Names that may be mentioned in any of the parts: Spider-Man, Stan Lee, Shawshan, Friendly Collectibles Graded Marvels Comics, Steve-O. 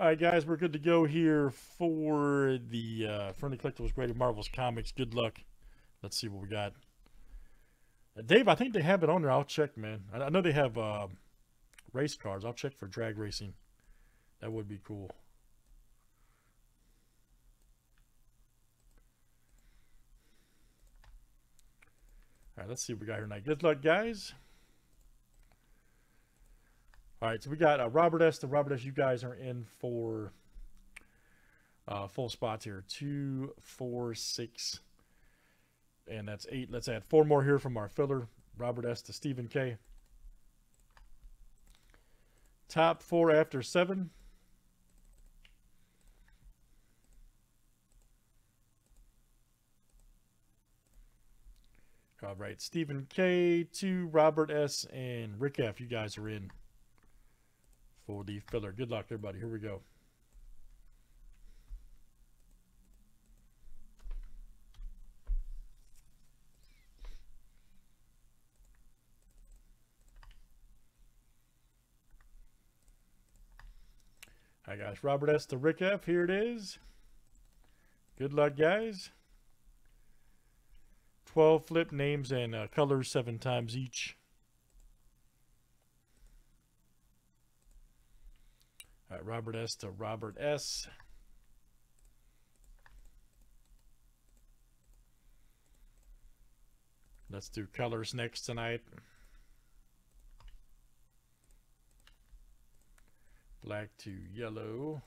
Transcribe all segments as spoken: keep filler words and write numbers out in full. All right, guys, we're good to go here for the uh, Friendly Collectibles Graded Marvels Comics. Good luck. Let's see what we got. Uh, Dave, I think they have it on there. I'll check, man. I, I know they have uh, race cars. I'll check for drag racing. That would be cool. All right, let's see what we got here tonight. Good luck, guys. All right, so we got uh, Robert S. The Robert S., you guys are in for uh, full spots here. Two, four, six, and that's eight. Let's add four more here from our filler. Robert S. to Stephen K. Top four after seven. All right, Stephen K. to Robert S. and Rick F., you guys are in for the filler. Good luck, everybody. Here we go. All right, guys. Robert S. to Rick F. Here it is. Good luck, guys. twelve flip names and uh, colors seven times each. All right, Robert S. to Robert S. Let's do colors next tonight. Black to yellow.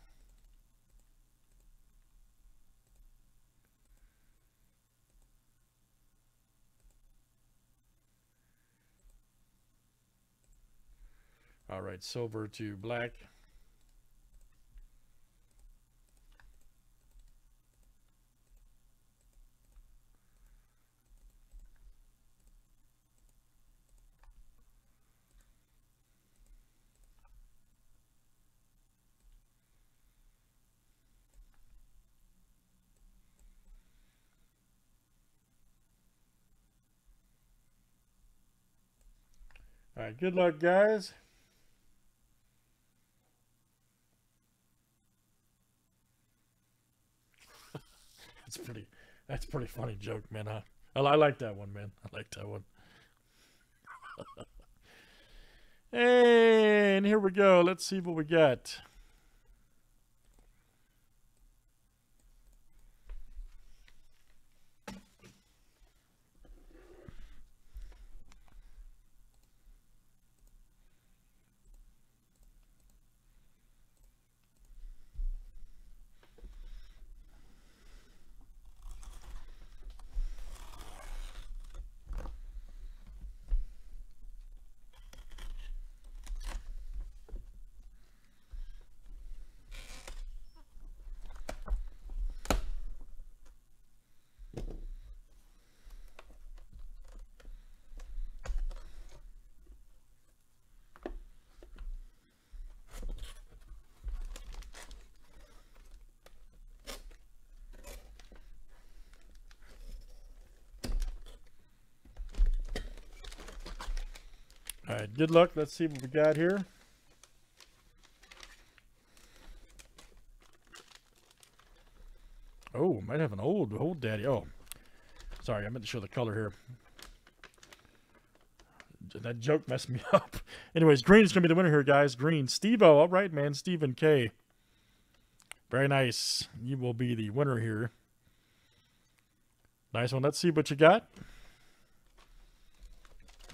All right, silver to black. All right, good luck, guys. That's pretty. That's a pretty funny joke, man. Huh? I, I like that one, man. I like that one. And here we go. Let's see what we got. All right, good luck. Let's see what we got here. Oh, might have an old, old daddy. Oh, sorry. I meant to show the color here. That joke messed me up. Anyways, green is going to be the winner here, guys. Green. Steve-O. All right, man. Stephen K. Very nice. You will be the winner here. Nice one. Let's see what you got.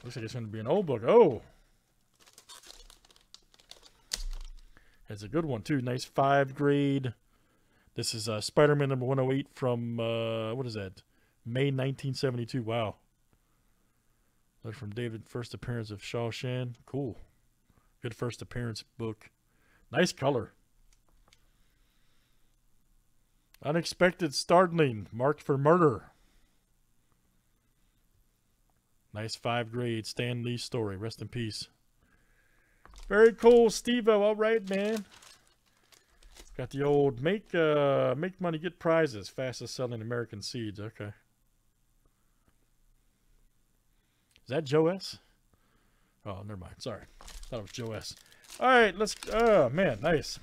Looks like it's going to be an old book. Oh, that's a good one too. Nice five grade. This is uh, Spider-Man number one oh eight from uh, what is that? May nineteen seventy-two. Wow. That's from David. First appearance of Shawshan. Cool. Good first appearance book. Nice color. Unexpected startling. Marked for murder. Nice five grade Stan Lee story. Rest in peace. Very cool, Steve-O. All right, man. Got the old make uh, make money, get prizes. Fastest selling American seeds. Okay. Is that Joe S? Oh, never mind. Sorry. Thought it was Joe S. All right, let's. Oh, man, nice.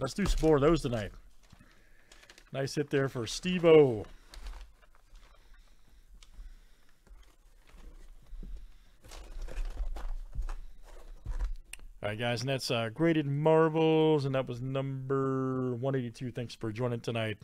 Let's do some more of those tonight. Nice hit there for Steve-O. All right, guys, and that's uh, Graded Marvels, and that was number one eighty-two. Thanks for joining tonight.